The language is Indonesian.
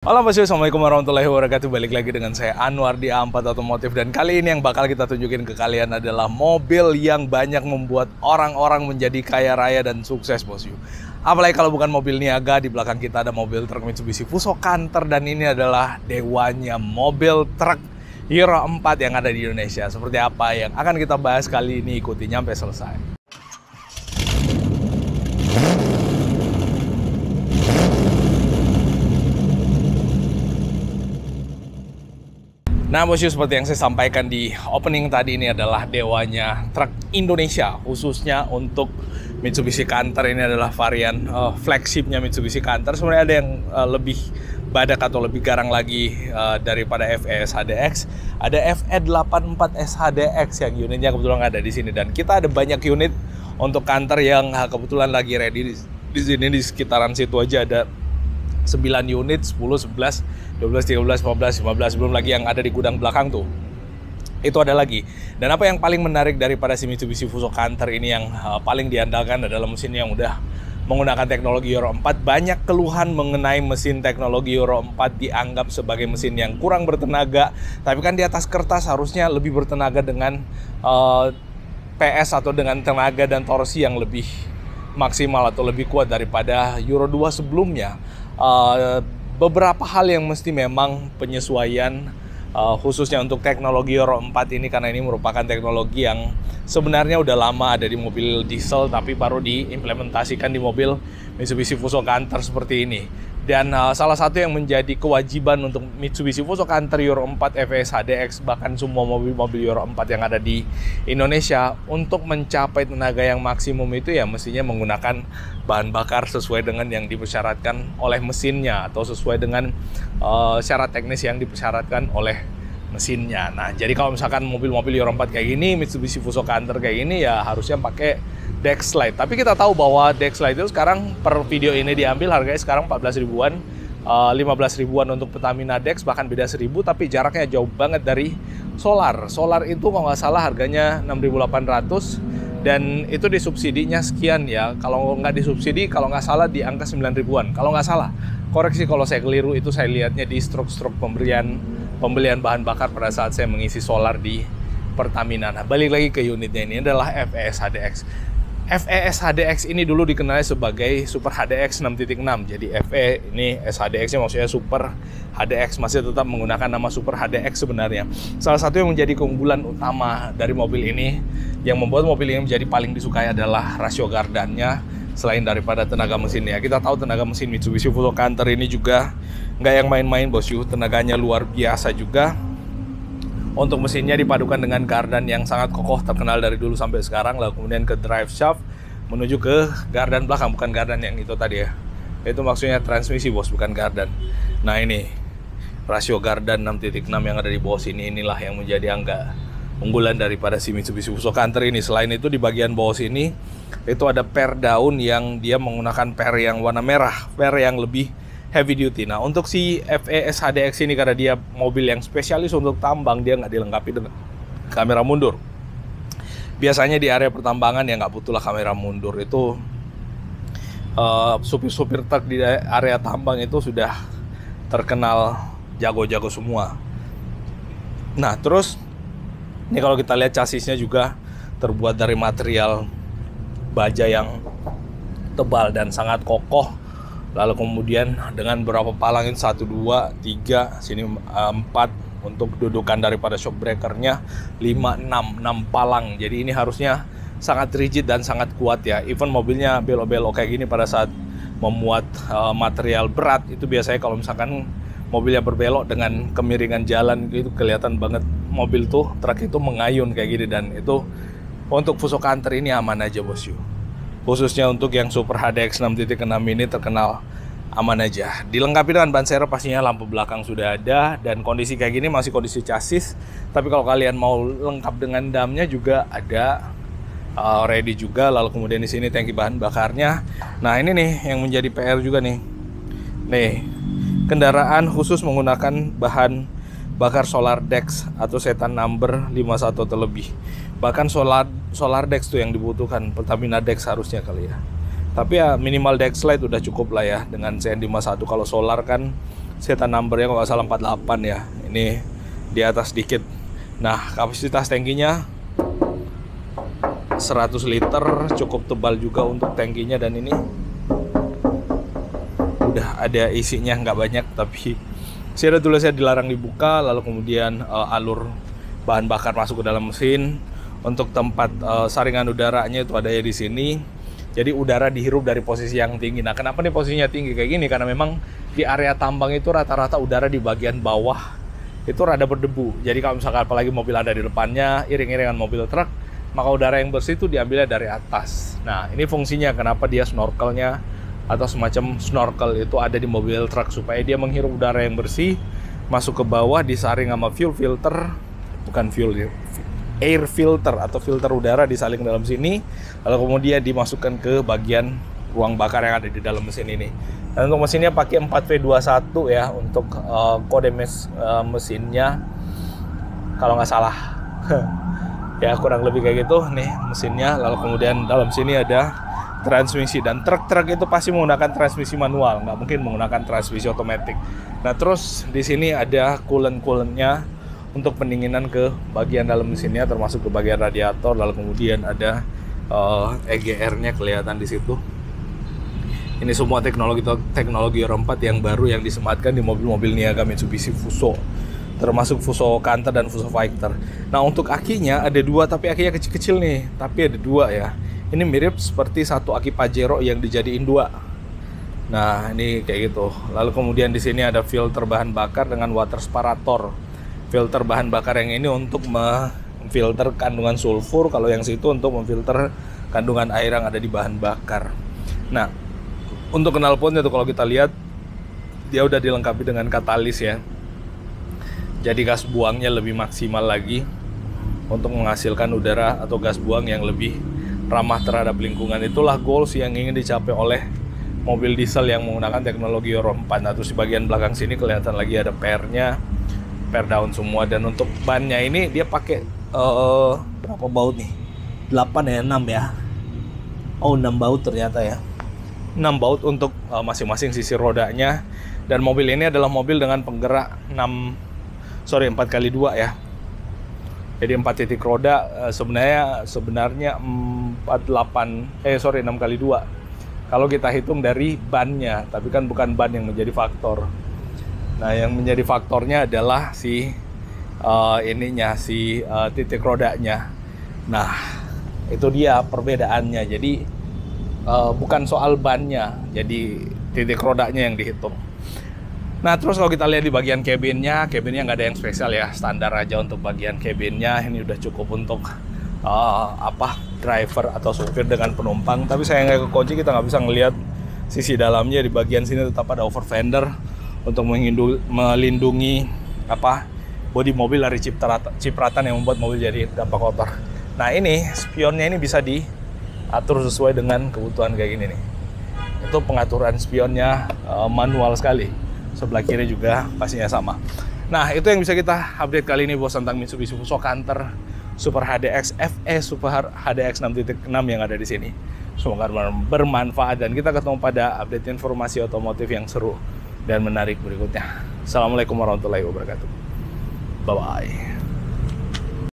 Halo Mas, Assalamualaikum warahmatullahi wabarakatuh. Balik lagi dengan saya Anwar di A4 Automotive. Dan kali ini yang bakal kita tunjukin ke kalian adalah mobil yang banyak membuat orang-orang menjadi kaya raya dan sukses, bosku. Apalagi kalau bukan mobil niaga. Di belakang kita ada mobil truk Mitsubishi Fuso Canter. Dan ini adalah dewanya mobil truk Euro 4 yang ada di Indonesia. Seperti apa yang akan kita bahas kali ini, ikuti sampai selesai. Nah bosku, seperti yang saya sampaikan di opening tadi, ini adalah dewanya truk Indonesia, khususnya untuk Mitsubishi Canter. Ini adalah varian flagshipnya Mitsubishi Canter. Sebenarnya ada yang lebih badak atau lebih garang lagi daripada FE HDX. Ada FE 84 SHDX yang unitnya kebetulan ada di sini, dan kita ada banyak unit untuk Canter yang kebetulan lagi ready di sini. Di sekitaran situ aja ada 9 unit, 10, 11, 12, 13, 14, 15, belum lagi yang ada di gudang belakang tuh. Itu ada lagi. Dan apa yang paling menarik daripada si Mitsubishi Fuso Canter ini yang paling diandalkan adalah mesin yang udah menggunakan teknologi Euro 4. Banyak keluhan mengenai mesin teknologi Euro 4 dianggap sebagai mesin yang kurang bertenaga, tapi kan di atas kertas harusnya lebih bertenaga dengan PS atau dengan tenaga dan torsi yang lebih maksimal atau lebih kuat daripada Euro 2 sebelumnya. Beberapa hal yang mesti memang penyesuaian khususnya untuk teknologi Euro 4 ini, karena ini merupakan teknologi yang sebenarnya udah lama ada di mobil diesel tapi baru diimplementasikan di mobil Mitsubishi Fuso Canter seperti ini. Dan salah satu yang menjadi kewajiban untuk Mitsubishi Fuso Canter Euro 4 FE HDX, bahkan semua mobil-mobil Euro 4 yang ada di Indonesia, untuk mencapai tenaga yang maksimum itu ya mestinya menggunakan bahan bakar sesuai dengan yang dipersyaratkan oleh mesinnya atau sesuai dengan syarat teknis yang dipersyaratkan oleh mesinnya. Nah, jadi kalau misalkan mobil-mobil Euro 4 kayak gini, Mitsubishi Fuso Canter kayak gini, ya harusnya pakai Dex Light. Tapi kita tahu bahwa Dex Light itu sekarang per video ini diambil harganya sekarang 14 ribuan, 15 ribuan untuk Pertamina Dex, bahkan beda 1000, tapi jaraknya jauh banget dari Solar. Solar itu kalau nggak salah harganya 6.800. Dan itu disubsidinya sekian ya, kalau nggak disubsidi, kalau nggak salah di angka 9 ribuan, kalau nggak salah. Koreksi kalau saya keliru, itu saya lihatnya di struk-struk pembelian bahan bakar pada saat saya mengisi Solar di Pertamina. Nah, balik lagi ke unitnya, ini adalah FE HDX. FE HDX ini dulu dikenalnya sebagai Super HDX 6.6, jadi FE ini HDX-nya maksudnya Super HDX, masih tetap menggunakan nama Super HDX sebenarnya. Salah satu yang menjadi keunggulan utama dari mobil ini, yang membuat mobil ini menjadi paling disukai adalah rasio gardannya, selain daripada tenaga mesinnya. Kita tahu tenaga mesin Mitsubishi Fuso Canter ini juga nggak yang main-main, bosku. Tenaganya luar biasa juga. Untuk mesinnya dipadukan dengan gardan yang sangat kokoh, terkenal dari dulu sampai sekarang, lalu kemudian ke drive shaft, menuju ke gardan belakang, bukan gardan yang itu tadi ya. Itu maksudnya transmisi, bos, bukan gardan. Nah, ini rasio gardan 6.6 yang ada di bawah sini, inilah yang menjadi angka unggulan daripada si Mitsubishi Fuso Canter ini. Selain itu, di bagian bawah sini itu ada per daun yang dia menggunakan per yang warna merah, per yang lebih heavy duty. Nah, untuk si FE HDX ini, karena dia mobil yang spesialis untuk tambang, dia nggak dilengkapi dengan kamera mundur. Biasanya di area pertambangan ya nggak butuhlah kamera mundur. Itu supir-supir truk di area tambang itu sudah terkenal jago-jago semua. Nah, terus ini kalau kita lihat chassisnya juga terbuat dari material baja yang tebal dan sangat kokoh. Lalu kemudian dengan berapa palangin, 1, 2, 3, sini 4 untuk dudukan daripada shock breakernya, 5, 6 palang. Jadi ini harusnya sangat rigid dan sangat kuat ya. Even mobilnya belok-belok kayak gini pada saat memuat material berat, itu biasanya kalau misalkan mobilnya berbelok dengan kemiringan jalan gitu, kelihatan banget mobil tuh, truk itu mengayun kayak gini. Dan itu untuk Fuso Canter ini aman aja, bosku. Khususnya untuk yang Super HDX 6.6 ini terkenal aman aja. Dilengkapi dengan ban serep pastinya, lampu belakang sudah ada, dan kondisi kayak gini masih kondisi chassis. Tapi kalau kalian mau lengkap dengan damnya juga ada ready juga. Lalu kemudian di sini tangki bahan bakarnya. Nah, ini nih yang menjadi PR juga nih. Nih, kendaraan khusus menggunakan bahan bakar Solar Dex atau setan number 51 atau lebih. Bahkan Solar Dex tuh yang dibutuhkan, Pertamina Dex harusnya kali ya. Tapi ya minimal Dex Light udah cukup lah ya dengan CN51. Kalau Solar kan setan numbernya kalau nggak salah 48 ya, ini di atas dikit. Nah, kapasitas tangkinya 100 liter, cukup tebal juga untuk tangkinya, dan ini udah ada isinya, nggak banyak, tapi saya ada tulisnya dilarang dibuka. Lalu kemudian alur bahan bakar masuk ke dalam mesin. Untuk tempat saringan udaranya itu ada ya di sini. Jadi udara dihirup dari posisi yang tinggi. Nah, kenapa nih posisinya tinggi kayak gini? Karena memang di area tambang itu rata-rata udara di bagian bawah itu rada berdebu. Jadi kalau misalkan apalagi mobil ada di depannya, iring-iringan mobil truk, maka udara yang bersih itu diambilnya dari atas. Nah, ini fungsinya kenapa dia snorkelnya atau semacam snorkel itu ada di mobil truk, supaya dia menghirup udara yang bersih masuk ke bawah, disaring sama fuel filter, bukan fuel, air filter atau filter udara disaling dalam sini, lalu kemudian dimasukkan ke bagian ruang bakar yang ada di dalam mesin ini. Dan untuk mesinnya pakai 4V21 ya, untuk kode mesinnya kalau nggak salah ya, kurang lebih kayak gitu nih mesinnya. Lalu kemudian dalam sini ada transmisi, dan truk-truk itu pasti menggunakan transmisi manual, nggak mungkin menggunakan transmisi otomatis. Nah, terus di sini ada coolant-coolantnya untuk pendinginan ke bagian dalam mesinnya, termasuk ke bagian radiator. Lalu kemudian ada EGR-nya kelihatan di situ. Ini semua teknologi Euro 4 yang baru yang disematkan di mobil-mobil niaga Mitsubishi Fuso, termasuk Fuso Canter dan Fuso Fighter. Nah, untuk akinya ada dua, tapi akinya kecil-kecil nih, tapi ada dua ya. Ini mirip seperti satu aki Pajero yang dijadiin dua. Nah, ini kayak gitu. Lalu kemudian di sini ada filter bahan bakar dengan water separator. Filter bahan bakar yang ini untuk memfilter kandungan sulfur, kalau yang situ untuk memfilter kandungan air yang ada di bahan bakar. Nah, untuk knalpotnya tuh kalau kita lihat dia udah dilengkapi dengan katalis ya. Jadi gas buangnya lebih maksimal lagi untuk menghasilkan udara atau gas buang yang lebih ramah terhadap lingkungan. Itulah goals yang ingin dicapai oleh mobil diesel yang menggunakan teknologi Euro 4. Nah, terus di bagian belakang sini kelihatan lagi ada pernya, per daun semua. Dan untuk bannya ini dia pakai berapa baut nih? 8 ya, 6 ya. Oh, 6 baut ternyata ya. 6 baut untuk masing-masing sisi rodanya. Dan mobil ini adalah mobil dengan penggerak 4x2 ya. Jadi 4 titik roda, sebenarnya 6x2. Kalau kita hitung dari bannya, tapi kan bukan ban yang menjadi faktor. Nah, yang menjadi faktornya adalah si titik rodanya. Nah, itu dia perbedaannya. Jadi bukan soal bannya, jadi titik rodanya yang dihitung. Nah, terus kalau kita lihat di bagian kabinnya nggak ada yang spesial ya, standar aja untuk bagian kabinnya. Ini udah cukup untuk driver atau supir dengan penumpang. Tapi sayangnya kekunci, kita nggak bisa ngelihat sisi dalamnya. Di bagian sini tetap ada over fender untuk melindungi bodi mobil dari cipratan yang membuat mobil jadi gampang kotor. Nah, ini spionnya ini bisa diatur sesuai dengan kebutuhan kayak gini nih. Itu pengaturan spionnya manual sekali. Sebelah kiri juga pastinya sama. Nah, itu yang bisa kita update kali ini bos tentang Mitsubishi Fuso Canter Super HDX FE Super HDX 6.6 yang ada di sini. Semoga bermanfaat, dan kita ketemu pada update informasi otomotif yang seru dan menarik berikutnya. Assalamualaikum warahmatullahi wabarakatuh. Bye-bye.